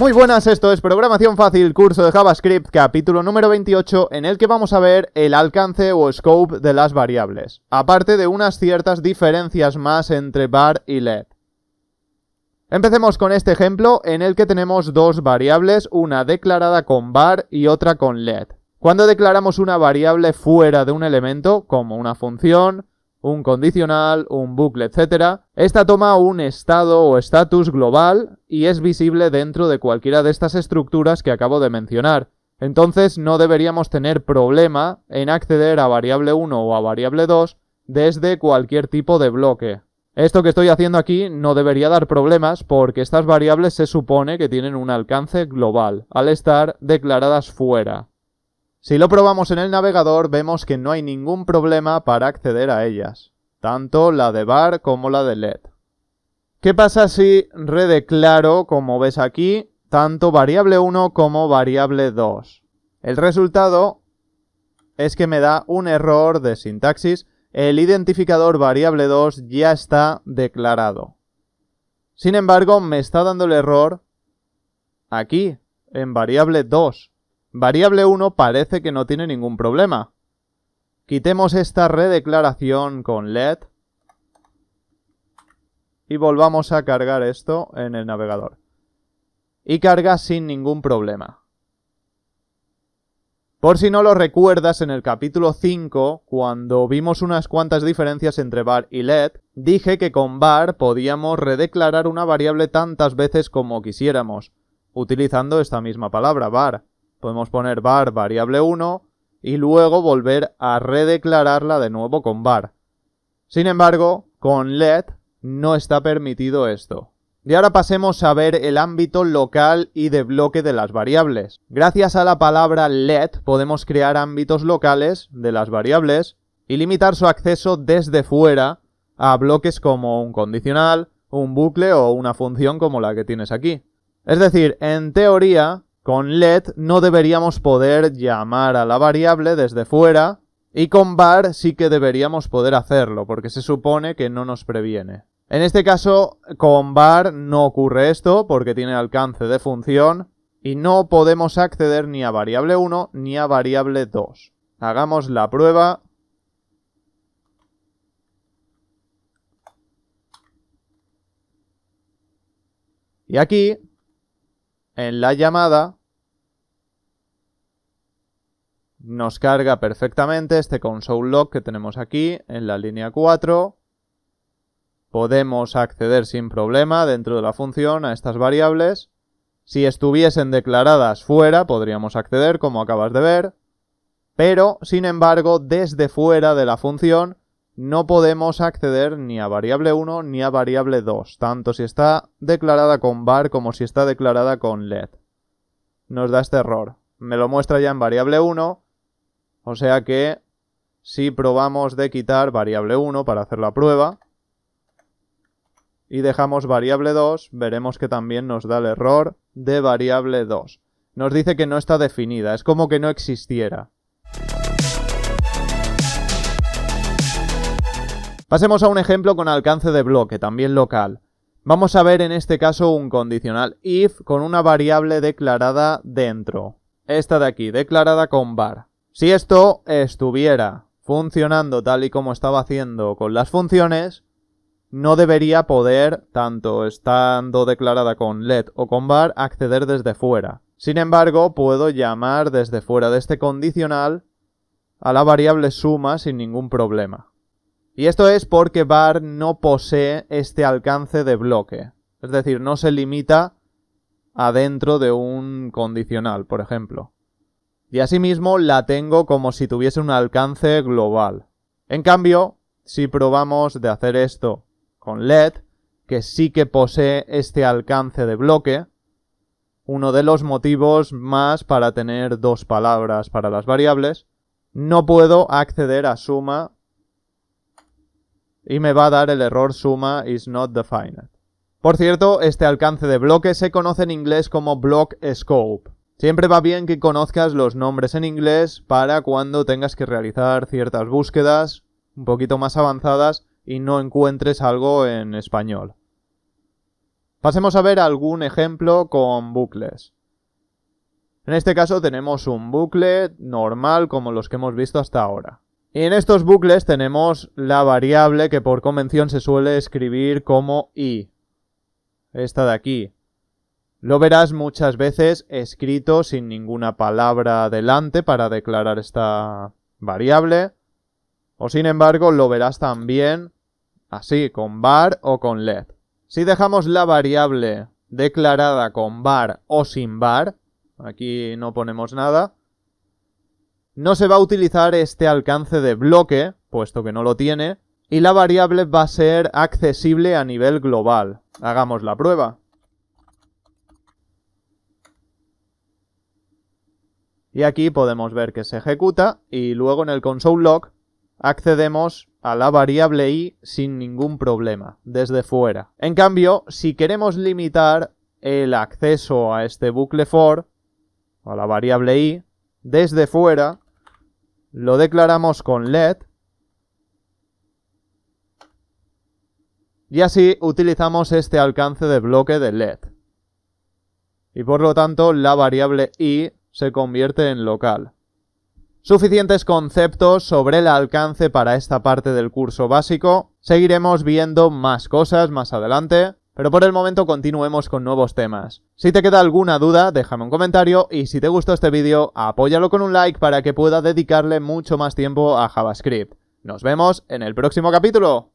Muy buenas, esto es Programación Fácil, curso de JavaScript, capítulo número 28, en el que vamos a ver el alcance o scope de las variables, aparte de unas ciertas diferencias más entre var y let. Empecemos con este ejemplo en el que tenemos dos variables, una declarada con var y otra con let. Cuando declaramos una variable fuera de un elemento, como una función, un condicional, un bucle, etc., esta toma un estado o estatus global y es visible dentro de cualquiera de estas estructuras que acabo de mencionar. Entonces no deberíamos tener problema en acceder a variable 1 o a variable 2 desde cualquier tipo de bloque. Esto que estoy haciendo aquí no debería dar problemas porque estas variables se supone que tienen un alcance global al estar declaradas fuera. Si lo probamos en el navegador vemos que no hay ningún problema para acceder a ellas, tanto la de var como la de let. ¿Qué pasa si redeclaro, como ves aquí, tanto variable 1 como variable 2? El resultado es que me da un error de sintaxis. El identificador variable 2 ya está declarado. Sin embargo, me está dando el error aquí, en variable 2. Variable 1 parece que no tiene ningún problema. Quitemos esta redeclaración con let y volvamos a cargar esto en el navegador. Y carga sin ningún problema. Por si no lo recuerdas, en el capítulo 5, cuando vimos unas cuantas diferencias entre var y let, dije que con var podíamos redeclarar una variable tantas veces como quisiéramos, utilizando esta misma palabra, var. Podemos poner var variable 1 y luego volver a redeclararla de nuevo con var. Sin embargo, con let no está permitido esto. Y ahora pasemos a ver el ámbito local y de bloque de las variables. Gracias a la palabra let podemos crear ámbitos locales de las variables y limitar su acceso desde fuera a bloques como un condicional, un bucle o una función como la que tienes aquí. Es decir, en teoría, con let no deberíamos poder llamar a la variable desde fuera y con var sí que deberíamos poder hacerlo porque se supone que no nos previene. En este caso, con var no ocurre esto porque tiene alcance de función y no podemos acceder ni a variable 1 ni a variable 2. Hagamos la prueba. Y aquí, en la llamada, nos carga perfectamente este console log que tenemos aquí en la línea 4. Podemos acceder sin problema dentro de la función a estas variables. Si estuviesen declaradas fuera, podríamos acceder, como acabas de ver. Pero, sin embargo, desde fuera de la función no podemos acceder ni a variable 1 ni a variable 2, tanto si está declarada con var como si está declarada con let. Nos da este error. Me lo muestra ya en variable 1, o sea que si probamos de quitar variable 1 para hacer la prueba y dejamos variable 2, veremos que también nos da el error de variable 2. Nos dice que no está definida, es como que no existiera. Pasemos a un ejemplo con alcance de bloque, también local. Vamos a ver en este caso un condicional if con una variable declarada dentro. Esta de aquí, declarada con var. Si esto estuviera funcionando tal y como estaba haciendo con las funciones, no debería poder, tanto estando declarada con let o con var, acceder desde fuera. Sin embargo, puedo llamar desde fuera de este condicional a la variable suma sin ningún problema. Y esto es porque var no posee este alcance de bloque. Es decir, no se limita adentro de un condicional, por ejemplo. Y asimismo la tengo como si tuviese un alcance global. En cambio, si probamos de hacer esto con let, que sí que posee este alcance de bloque, uno de los motivos más para tener dos palabras para las variables, no puedo acceder a suma y me va a dar el error suma is not defined. Por cierto, este alcance de bloque se conoce en inglés como block scope. Siempre va bien que conozcas los nombres en inglés para cuando tengas que realizar ciertas búsquedas un poquito más avanzadas y no encuentres algo en español. Pasemos a ver algún ejemplo con bucles. En este caso tenemos un bucle normal como los que hemos visto hasta ahora. Y en estos bucles tenemos la variable que por convención se suele escribir como i. Esta de aquí. Lo verás muchas veces escrito sin ninguna palabra delante para declarar esta variable. O sin embargo lo verás también así, con var o con led. Si dejamos la variable declarada con var o sin var, aquí no ponemos nada, no se va a utilizar este alcance de bloque, puesto que no lo tiene, y la variable va a ser accesible a nivel global. Hagamos la prueba. Y aquí podemos ver que se ejecuta y luego en el console log accedemos a la variable i sin ningún problema, desde fuera. En cambio, si queremos limitar el acceso a este bucle for, a la variable i, desde fuera, lo declaramos con led y así utilizamos este alcance de bloque de led. Y por lo tanto, la variable i se convierte en local. Suficientes conceptos sobre el alcance para esta parte del curso básico. Seguiremos viendo más cosas más adelante, pero por el momento continuemos con nuevos temas. Si te queda alguna duda, déjame un comentario y si te gustó este vídeo, apóyalo con un like para que pueda dedicarle mucho más tiempo a JavaScript. Nos vemos en el próximo capítulo.